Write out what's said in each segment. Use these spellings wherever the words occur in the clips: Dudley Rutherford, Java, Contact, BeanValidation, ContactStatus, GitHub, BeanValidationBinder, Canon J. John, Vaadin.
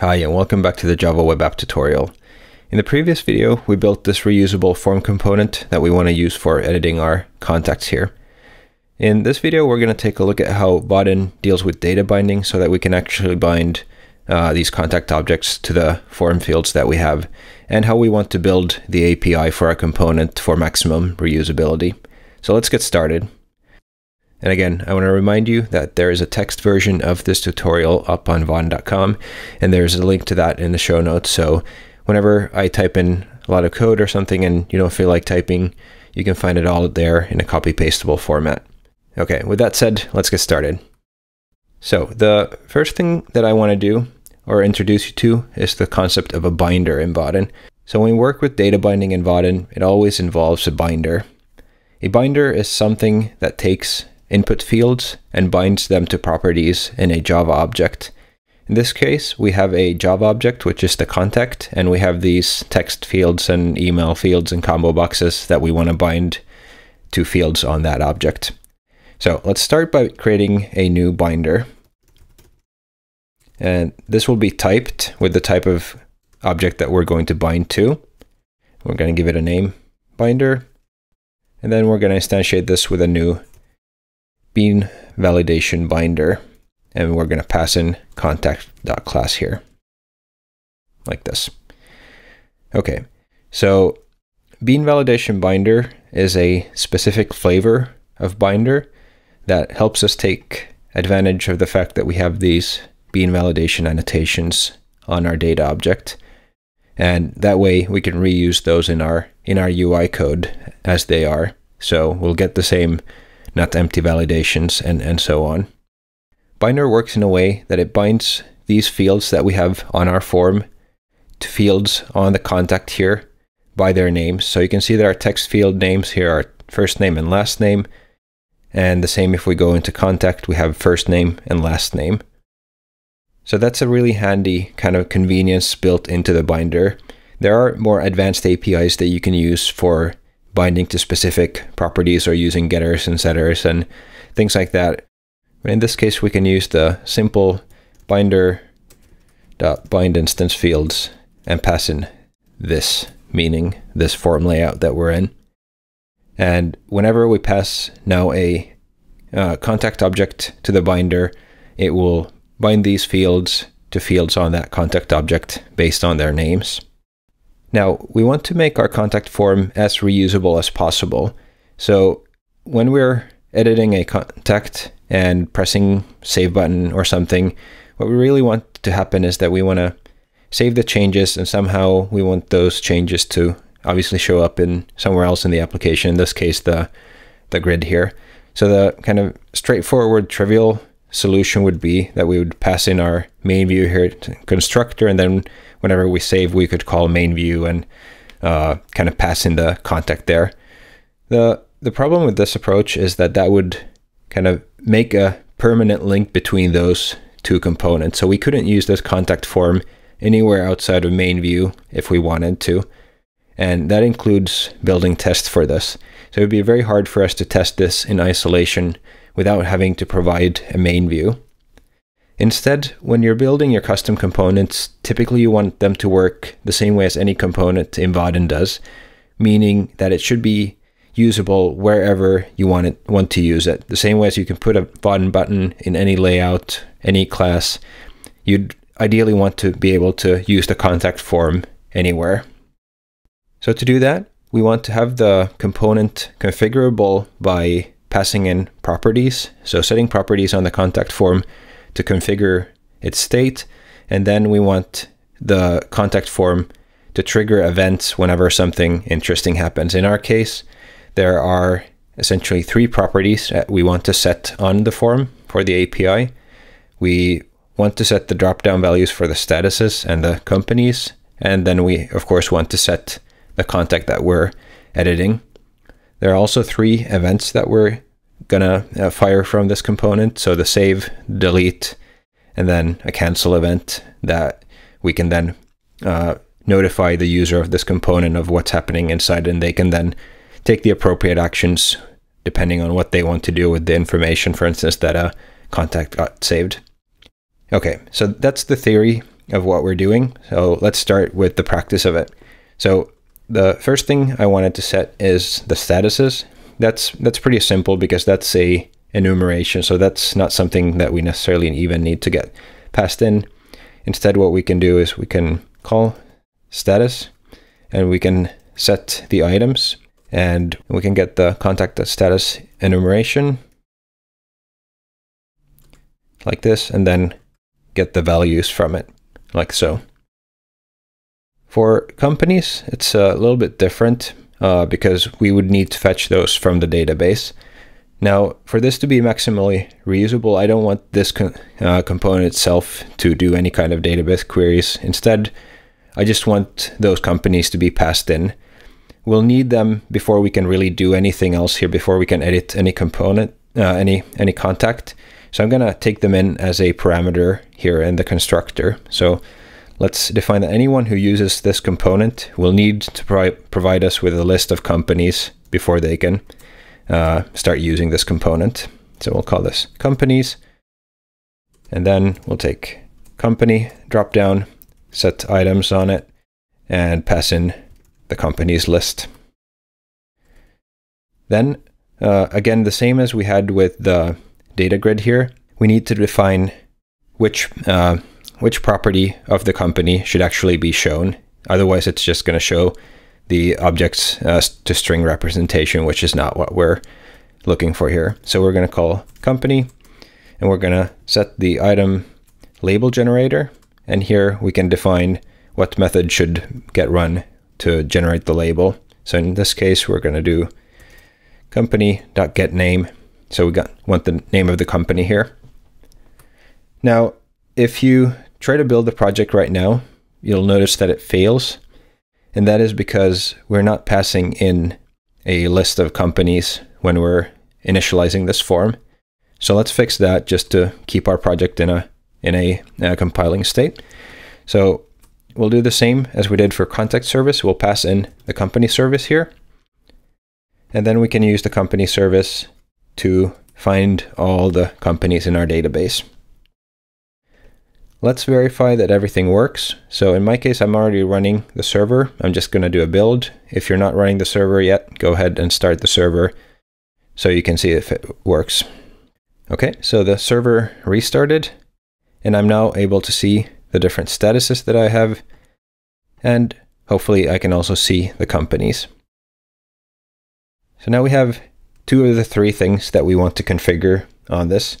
Hi, and welcome back to the Java Web App tutorial. In the previous video, we built this reusable form component that we want to use for editing our contacts here. In this video, we're going to take a look at how Vaadin deals with data binding so that we can actually bind these contact objects to the form fields that we have, and how we want to build the API for our component for maximum reusability. So let's get started. And again, I want to remind you that there is a text version of this tutorial up on vaadin.com, and there's a link to that in the show notes. So whenever I type in a lot of code or something and you don't feel like typing, you can find it all there in a copy-pastable format. Okay, with that said, let's get started. So the first thing that I want to do or introduce you to is the concept of a binder in Vaadin. So when we work with data binding in Vaadin, it always involves a binder. A binder is something that takes input fields and binds them to properties in a Java object. In this case, we have a Java object, which is the contact, and we have these text fields and email fields and combo boxes that we want to bind to fields on that object. So let's start by creating a new binder. And this will be typed with the type of object that we're going to bind to. We're going to give it a name, binder, and then we're going to instantiate this with a new BeanValidationBinder, and we're going to pass in contact.class here, like this. Okay, so BeanValidationBinder is a specific flavor of binder that helps us take advantage of the fact that we have these BeanValidation annotations on our data object, and that way we can reuse those in our UI code as they are. So we'll get the same not empty validations, and so on. Binder works in a way that it binds these fields that we have on our form to fields on the contact here by their names. So you can see that our text field names here are first name and last name, and the same if we go into contact, we have first name and last name. So that's a really handy kind of convenience built into the binder. There are more advanced APIs that you can use for binding to specific properties or using getters and setters and things like that. But in this case, we can use the simple binder.bindInstanceFields and pass in this, meaning this form layout that we're in. And whenever we pass now a contact object to the binder, it will bind these fields to fields on that contact object based on their names. Now, we want to make our contact form as reusable as possible. So when we're editing a contact and pressing save button or something, what we really want to happen is that we want to save the changes, and somehow we want those changes to obviously show up in somewhere else in the application, in this case, the grid here. So the kind of straightforward, trivial solution would be that we would pass in our main view here to constructor, and then whenever we save, we could call main view and kind of pass in the contact there. The problem with this approach is that that would kind of make a permanent link between those two components. So we couldn't use this contact form anywhere outside of main view if we wanted to. And that includes building tests for this. So it would be very hard for us to test this in isolation without having to provide a main view. Instead, when you're building your custom components, typically you want them to work the same way as any component in Vaadin does, meaning that it should be usable wherever you want to use it. The same way as you can put a Vaadin button in any layout, any class, you'd ideally want to be able to use the contact form anywhere. So to do that, we want to have the component configurable by passing in properties, so setting properties on the contact form to configure its state, and then we want the contact form to trigger events whenever something interesting happens. In our case, there are essentially three properties that we want to set on the form for the API. We want to set the drop-down values for the statuses and the companies, and then we, of course, want to set the contact that we're editing. There are also three events that we're gonna fire from this component. So the save, delete, and then a cancel event that we can then notify the user of this component of what's happening inside, and they can then take the appropriate actions depending on what they want to do with the information, for instance, that a contact got saved. Okay, so that's the theory of what we're doing. So let's start with the practice of it. So the first thing I wanted to set is the statuses. That's pretty simple because that's a enumeration. So that's not something that we necessarily even need to get passed in. Instead, what we can do is we can call status and we can set the items and we can get the contact status enumeration like this, and then get the values from it like so. For companies, it's a little bit different because we would need to fetch those from the database. Now, for this to be maximally reusable, I don't want this component itself to do any kind of database queries. Instead, I just want those companies to be passed in. We'll need them before we can really do anything else here, before we can edit any component, any contact. So I'm going to take them in as a parameter here in the constructor. So let's define that anyone who uses this component will need to provide us with a list of companies before they can start using this component. So we'll call this companies, and then we'll take company dropdown, set items on it, and pass in the companies list. Then again, the same as we had with the data grid here, we need to define which property of the company should actually be shown. Otherwise, it's just going to show the objects to string representation, which is not what we're looking for here. So we're going to call company, and we're going to set the item label generator. And here we can define what method should get run to generate the label. So in this case, we're going to do company.getName. So we want the name of the company here. Now, if you try to build the project right now, you'll notice that it fails. And that is because we're not passing in a list of companies when we're initializing this form. So let's fix that just to keep our project in a compiling state. So we'll do the same as we did for contact service. We'll pass in the company service here. And then we can use the company service to find all the companies in our database. Let's verify that everything works. So in my case, I'm already running the server. I'm just going to do a build. If you're not running the server yet, go ahead and start the server so you can see if it works. Okay, so the server restarted, and I'm now able to see the different statuses that I have, and hopefully I can also see the companies. So now we have two of the three things that we want to configure on this.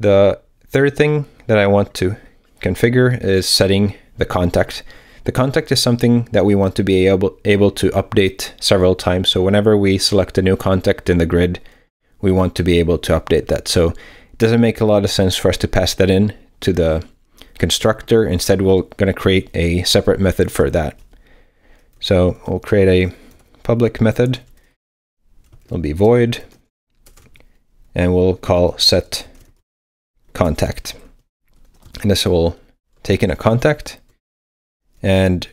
The third thing that I want to configure is setting the contact. The contact is something that we want to be able to update several times. So whenever we select a new contact in the grid, we want to be able to update that. So it doesn't make a lot of sense for us to pass that in to the constructor. Instead, we're going to create a separate method for that. So we'll create a public method. It'll be void, and we'll call set contact. And this will take in a contact and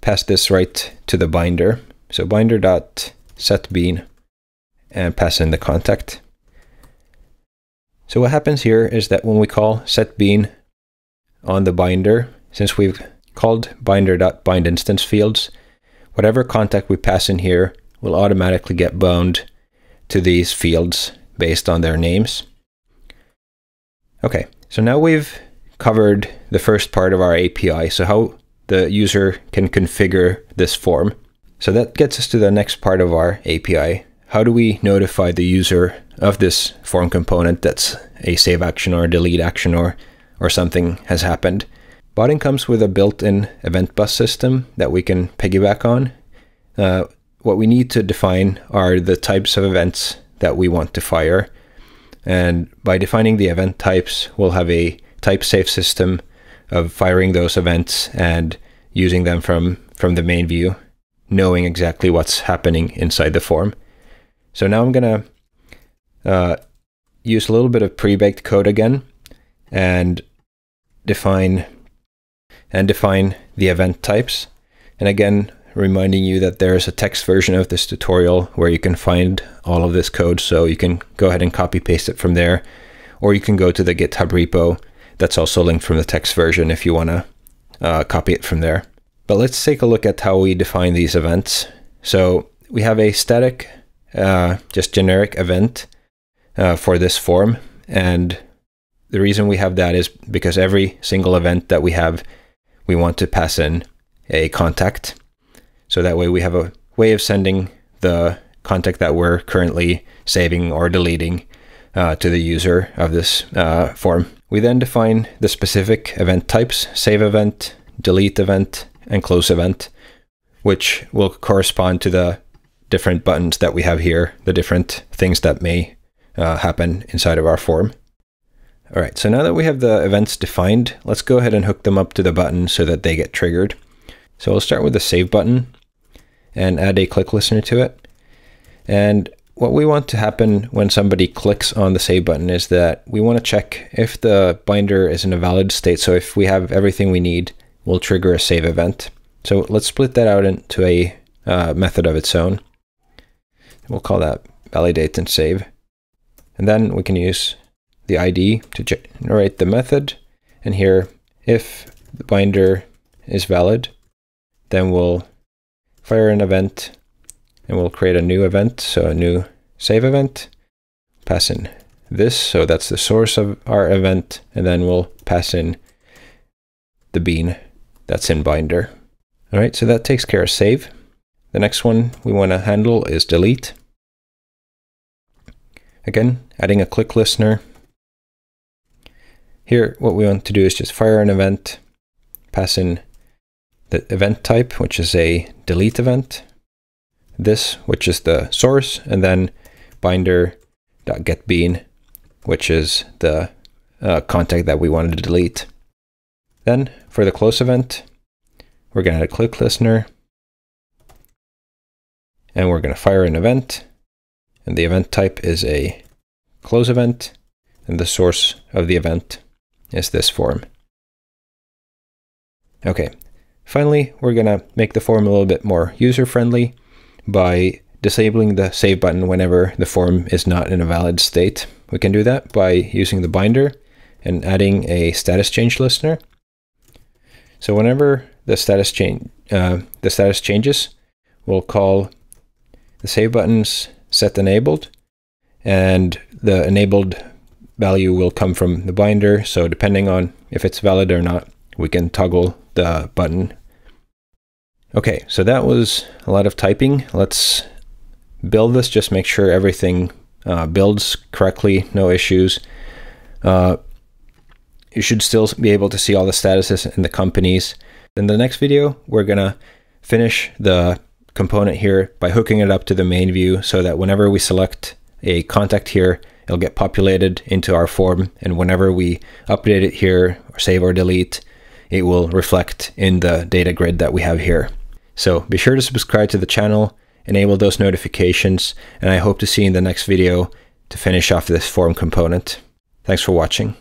pass this right to the binder. So binder.setBean, and pass in the contact. So what happens here is that when we call setBean on the binder, since we've called binder.bindInstanceFields, whatever contact we pass in here will automatically get bound to these fields based on their names. Okay, so now we've covered the first part of our API, so how the user can configure this form. So that gets us to the next part of our API. How do we notify the user of this form component that's a save action or a delete action or something has happened? Vaadin comes with a built-in event bus system that we can piggyback on. What we need to define are the types of events that we want to fire. And by defining the event types, we'll have a type safe system of firing those events and using them from the main view, knowing exactly what's happening inside the form. So now I'm going to use a little bit of pre-baked code again and define the event types. And again, reminding you that there is a text version of this tutorial where you can find all of this code, so you can go ahead and copy paste it from there, or you can go to the GitHub repo. That's also linked from the text version if you want to copy it from there. But let's take a look at how we define these events. So we have a static, just generic event for this form. And the reason we have that is because every single event that we have, we want to pass in a contact. So that way we have a way of sending the contact that we're currently saving or deleting to the user of this form. We then define the specific event types, save event, delete event, and close event, which will correspond to the different buttons that we have here, the different things that may happen inside of our form. All right, so now that we have the events defined, let's go ahead and hook them up to the button so that they get triggered. So we'll start with the save button and add a click listener to it. And what we want to happen when somebody clicks on the save button is that we want to check if the binder is in a valid state. So if we have everything we need, we'll trigger a save event. So let's split that out into a method of its own. We'll call that validate and save. And then we can use the ID to generate the method. And here, if the binder is valid, then we'll fire an event and we'll create a new event, so a new save event, pass in this, so that's the source of our event, and then we'll pass in the bean that's in binder. All right, so that takes care of save. The next one we want to handle is delete. Again, adding a click listener. Here, what we want to do is just fire an event, pass in the event type, which is a delete event, this, which is the source, and then binder.getBean, which is the contact that we wanted to delete. Then for the close event, we're going to add a click listener, and we're going to fire an event, and the event type is a close event, and the source of the event is this form. Okay, finally, we're going to make the form a little bit more user-friendly by disabling the save button whenever the form is not in a valid state. We can do that by using the binder and adding a status change listener. So whenever the status changes, we'll call the save button's set enabled, and the enabled value will come from the binder. So depending on if it's valid or not, we can toggle the button. Okay, so that was a lot of typing. Let's build this, just make sure everything builds correctly, no issues. You should still be able to see all the statuses and the companies. In the next video, we're gonna finish the component here by hooking it up to the main view so that whenever we select a contact here, it'll get populated into our form. And whenever we update it here, or save or delete, it will reflect in the data grid that we have here. So be sure to subscribe to the channel, enable those notifications, and I hope to see you in the next video to finish off this form component. Thanks for watching.